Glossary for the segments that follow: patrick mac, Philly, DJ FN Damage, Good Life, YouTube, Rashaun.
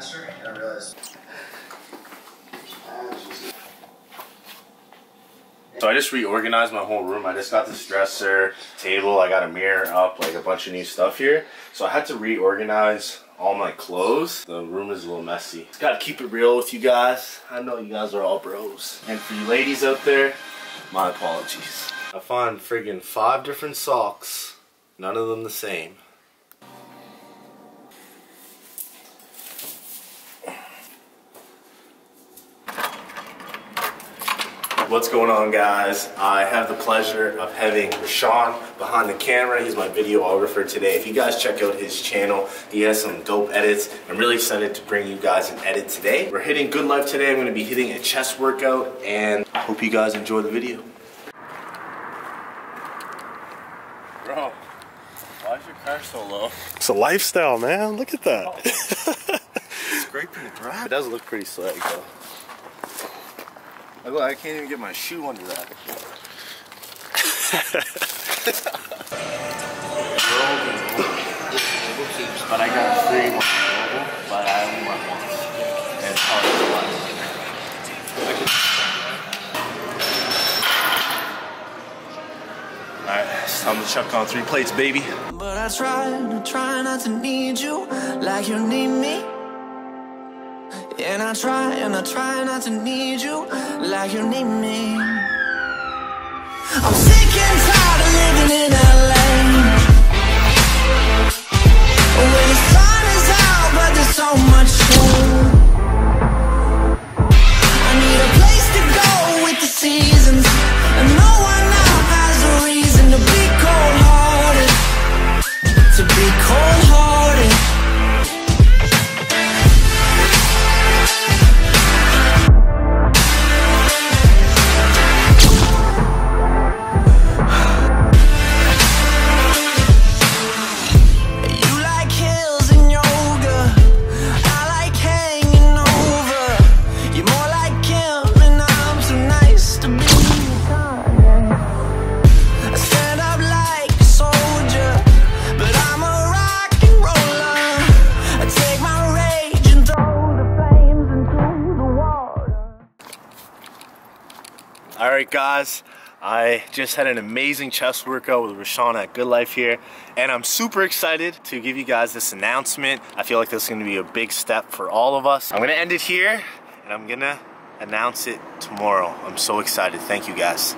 semester, and I realized. So I just reorganized my whole room. I just got this dresser, table, I got a mirror up, like a bunch of new stuff here. So I had to reorganize all my clothes. The room is a little messy. Just gotta keep it real with you guys. I know you guys are all bros. And for you ladies out there, my apologies. I found friggin' 5 different socks. None of them the same. What's going on, guys? I have the pleasure of having Rashaun behind the camera. He's my videographer today. If you guys check out his channel, he has some dope edits. I'm really excited to bring you guys an edit today. We're hitting Good Life today. I'm going to be hitting a chest workout, and I hope you guys enjoy the video. Bro, why is your car so low? It's a lifestyle, man. Look at that. Oh. Scraping it, right? It does look pretty slick, though. Look, I can't even get my shoe under that. But I got 3 more, but I only want 1. And it's probably the last. Alright, it's time to chuck on 3 plates, baby. But I try not to need you like you need me. And I try not to need you like you need me. I'm sick and tired of living in LA, when the sun is out but there's so much shade. I need a place to go with the seasons, and no one now has a reason to be cold-hearted, to be cold-hearted. Alright guys, I just had an amazing chest workout with Rashaun at Good Life here, and I'm super excited to give you guys this announcement. I feel like this is going to be a big step for all of us. I'm going to end it here, and I'm going to announce it tomorrow. I'm so excited. Thank you guys.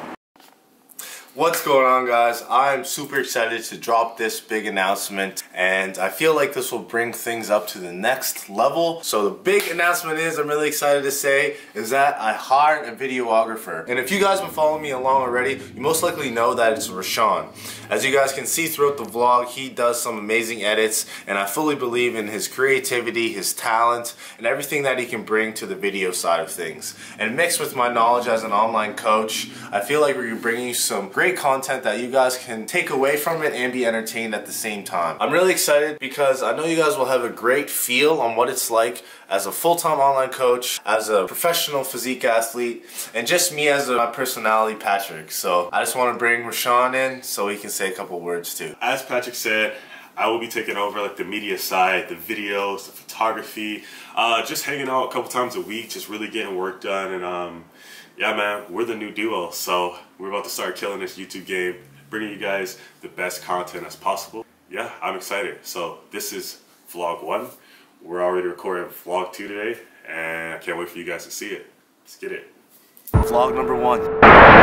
What's going on, guys? I'm super excited to drop this big announcement, and I feel like this will bring things up to the next level. So the big announcement is, I'm really excited to say, is that I hired a videographer. And if you guys have been following me along already, you most likely know that it's Rashaun. As you guys can see throughout the vlog, he does some amazing edits, and I fully believe in his creativity, his talent, and everything that he can bring to the video side of things. And mixed with my knowledge as an online coach, I feel like we're bringing you some great content that you guys can take away from it and be entertained at the same time. I'm really excited because I know you guys will have a great feel on what it's like as a full-time online coach, as a professional physique athlete, and just me as my personality, Patrick. So I just want to bring Rashaun in so he can say a couple words too. As Patrick said, I will be taking over like the media side, the videos, the photography, just hanging out a couple times a week, just really getting work done. And yeah, man, we're the new duo, so we're about to start killing this YouTube game, bringing you guys the best content as possible. Yeah, I'm excited. So this is vlog 1. We're already recording vlog 2 today, and I can't wait for you guys to see it. Let's get it. Vlog number 1.